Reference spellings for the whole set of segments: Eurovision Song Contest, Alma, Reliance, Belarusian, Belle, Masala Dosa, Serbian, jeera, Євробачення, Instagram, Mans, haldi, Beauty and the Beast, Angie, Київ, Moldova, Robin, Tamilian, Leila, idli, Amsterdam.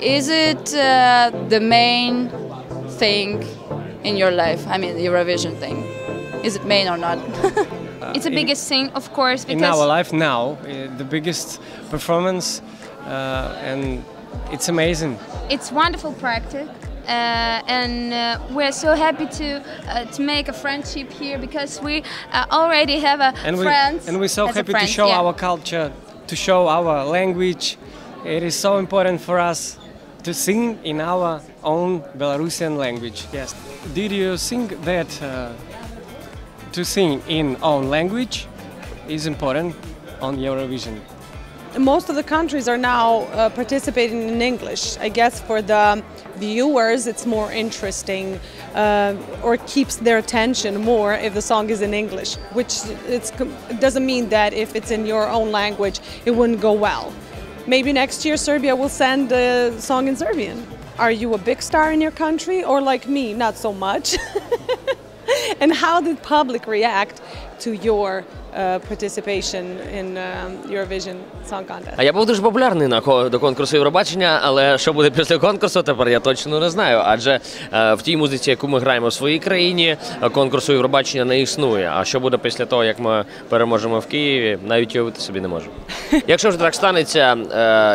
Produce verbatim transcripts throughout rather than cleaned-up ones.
Is it uh, the main thing in your life? I mean, the Eurovision thing. Is it main or not? It's the biggest in, thing, of course. Because in our life now, uh, the biggest performance, uh, and it's amazing. It's wonderful practice, uh, and uh, we're so happy to uh, to make a friendship here because we uh, already have a and friends. We, and we're so happy friend, to show yeah. our culture, to show our language. It is so important for us to sing in our own Belarusian language. Yes. Did you think that? Uh, To sing in own language is important on Eurovision. Most of the countries are now uh, participating in English. I guess for the viewers it's more interesting uh, or keeps their attention more if the song is in English, which it's, it doesn't mean that if it's in your own language it wouldn't go well. Maybe next year Serbia will send a song in Serbian. Are you a big star in your country or like me, not so much? And how did public react to your uh, participation in um, Eurovision Song Contest? А я був дуже популярний на до конкурсу Євробачення, але що буде після конкурсу, тепер я точно не знаю, адже е, в тій музиці, яку ми граємо в своїй країні, конкурсу Євробачення не існує. А що буде після того, як ми переможемо в Києві, навіть уявити собі не можу. Якщо вже так станеться,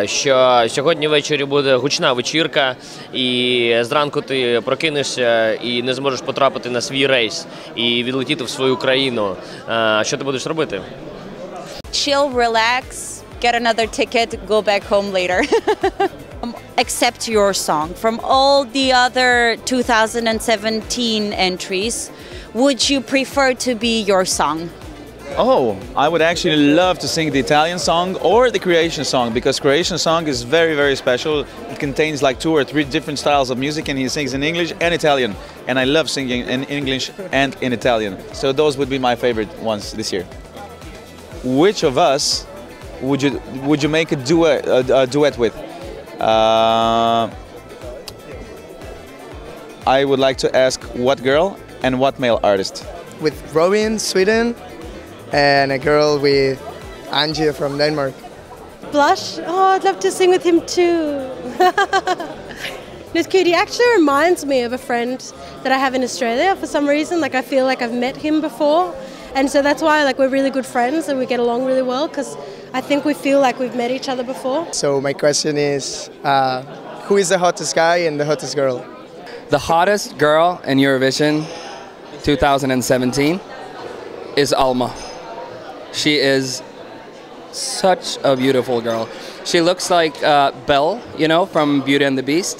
е, що сьогодні ввечері буде гучна вечірка, і зранку ти прокинешся і не зможеш потрапити на свій рейс і відлетіти в свою країну, е, що ти будеш робити? Chill, relax, get another ticket, go back home later. Accept your song. From all the other two thousand seventeen entries, would you prefer to be your song? Oh, I would actually love to sing the Italian song or the Croatian song, because Croatian song is very, very special. It contains like two or three different styles of music, and he sings in English and Italian. And I love singing in English and in Italian. So those would be my favorite ones this year. Which of us would you would you make a duet a, a duet with? Uh, I would like to ask what girl and what male artist? With Robin, Sweden. And a girl with Angie from Denmark. Blush? Oh, I'd love to sing with him too. It's cute. He actually reminds me of a friend that I have in Australia for some reason. Like I feel like I've met him before, and so that's why like we're really good friends and we get along really well because I think we feel like we've met each other before. So my question is, uh, who is the hottest guy and the hottest girl? The hottest girl in Eurovision two thousand seventeen is Alma. She is such a beautiful girl. She looks like uh, Belle, you know, from Beauty and the Beast.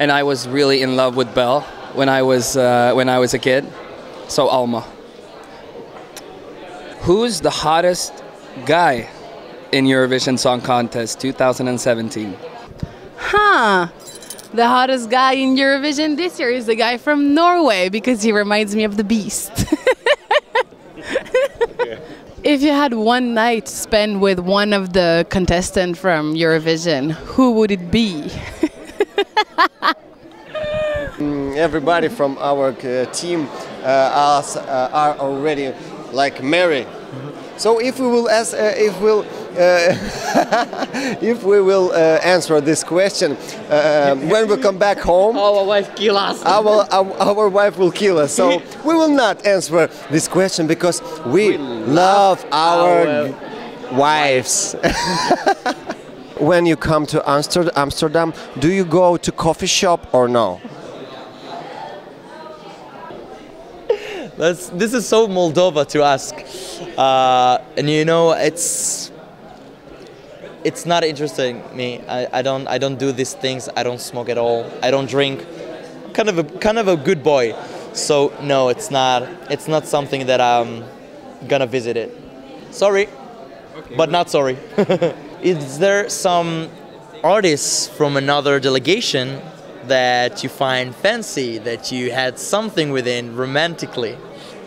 And I was really in love with Belle when I was uh, when I was a kid. So Alma. Who's the hottest guy in Eurovision Song Contest two thousand seventeen? Huh. The hottest guy in Eurovision this year is the guy from Norway because he reminds me of the Beast. If you had one night spent with one of the contestants from Eurovision, who would it be? Everybody from our uh, team uh, us, uh, are already like married. So if we will ask, uh, if we'll, uh, if we will uh, answer this question uh, when we come back home, our wife kill us. Our, our our wife will kill us. So we will not answer this question because we, we love, love our, our wives. When you come to Amsterdam, do you go to coffee shop or no? That's, this is so Moldova to ask, uh, and you know it's it's not interesting me. I, I don't I don't do these things. I don't smoke at all. I don't drink. Kind of a kind of a good boy. So no, it's not it's not something that I'm gonna visit it. Sorry, okay, but not sorry. Is there some artists from another delegation that you find fancy, that you had something within romantically?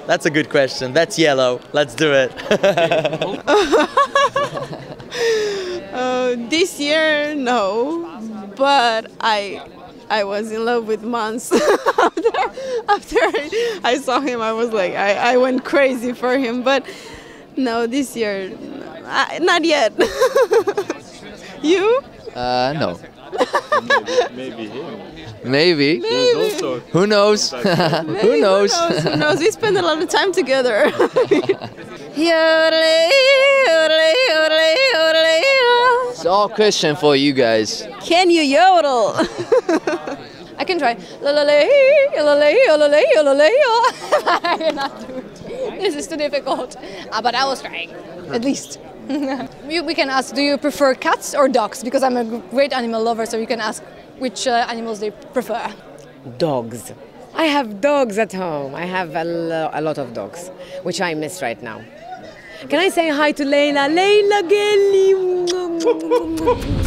That's a good question. That's yellow. Let's do it. uh, this year, no. But I, I was in love with Mans. after, after I, I saw him, I was like, I, I went crazy for him. But no, this year, I, not yet. You? Uh, no. Maybe him. Maybe. Maybe. Who knows? Who knows? Who knows? Who knows? We spend a lot of time together. It's all Christian for you guys. Can you yodel? I can try. I cannot do it. This is too difficult. Ah, but I was trying. At least. we, we can ask, do you prefer cats or dogs? Because I'm a great animal lover, so you can ask which uh, animals they prefer. Dogs. I have dogs at home. I have a, lo a lot of dogs, which I miss right now. Can I say hi to Leila? Leila, girlie.